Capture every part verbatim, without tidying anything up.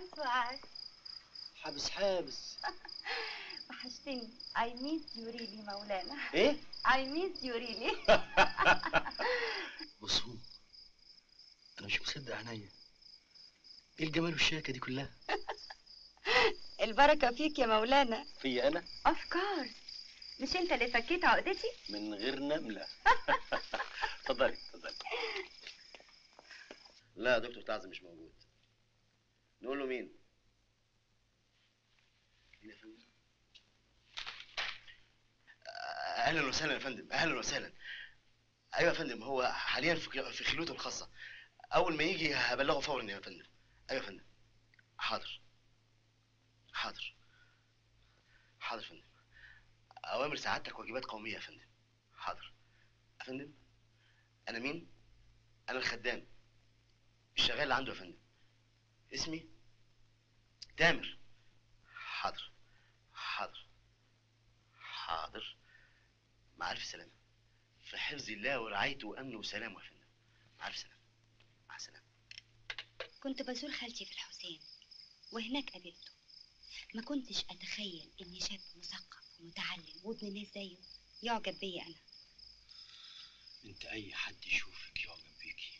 ألف عاش. حابس حابس. وحشتني. I miss you really مولانا. إيه؟ I miss you really. بصوا أنا مش مصدق عينيا. إيه الجمال والشياكة دي كلها؟ البركة فيك يا مولانا. فيا أنا؟ Of course. مش أنت اللي فكيت عقدتي؟ من غير نملة. اتفضلي اتفضلي. لا دكتور تعظم مش موجود. نقول له مين؟ مين يا فندم؟ أهلا وسهلا يا فندم، أهلا وسهلا. أيوه يا فندم، هو حاليا في خيوله الخاصة. أول ما يجي هبلغه فورا يا فندم. أيوه يا فندم. حاضر. حاضر. حاضر يا فندم. أوامر سعادتك واجبات قومية يا فندم. حاضر. يا فندم أنا مين؟ أنا الخدام الشغال اللي عنده يا فندم. اسمي تامر. حاضر حاضر حاضر. مع ألف سلامة. في حفظ الله ورعايته وأمنه وسلامه يا فندم. مع ألف سلامة. مع السلامة. كنت بزور خالتي في الحسين وهناك قابلته. ما كنتش أتخيل إني شاب مثقف متعلم وابن ناس زيه يعجب بيا. انا انت اي حد يشوفك يعجب بيكي.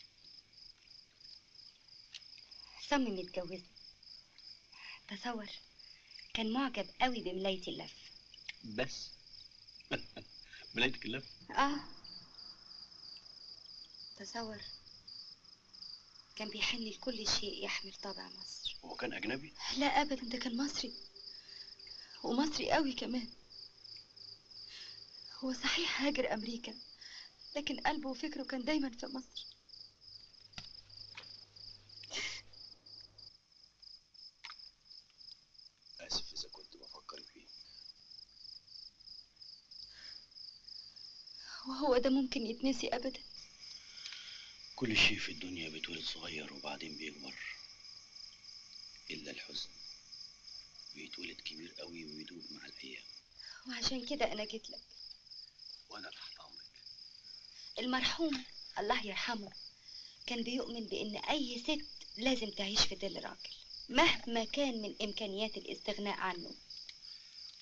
صمم يتجوزني. تصور كان معجب قوي بملاية اللف. بس ملايتك اللف؟ اه تصور كان بيحن لكل شيء يحمل طابع مصر. هو كان اجنبي؟ لا ابدا، ده كان مصري ومصري قوي كمان. هو صحيح هاجر أمريكا لكن قلبه وفكره كان دايما في مصر. آسف إذا كنت بفكر فيه. وهو ده ممكن يتنسي أبدا. كل شيء في الدنيا بيتولد صغير وبعدين بيكبر، إلا الحزن بيتولد كبير قوي ويدوب مع الأيام. وعشان كده أنا جيت لك. وانا تحت امرك. المرحوم الله يرحمه كان بيؤمن بان اي ست لازم تعيش في ظل راجل مهما كان من امكانيات الاستغناء عنه.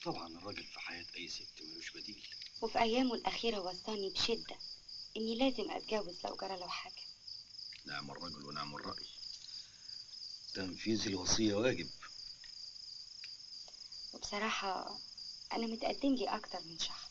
طبعا الراجل في حياه اي ست ملوش بديل. وفي ايامه الاخيره وصاني بشده اني لازم اتجوز لو جرى له حاجه. نعم الرجل ونعم الراي. تنفيذ الوصيه واجب. وبصراحه انا متقدم لي اكتر من شخص.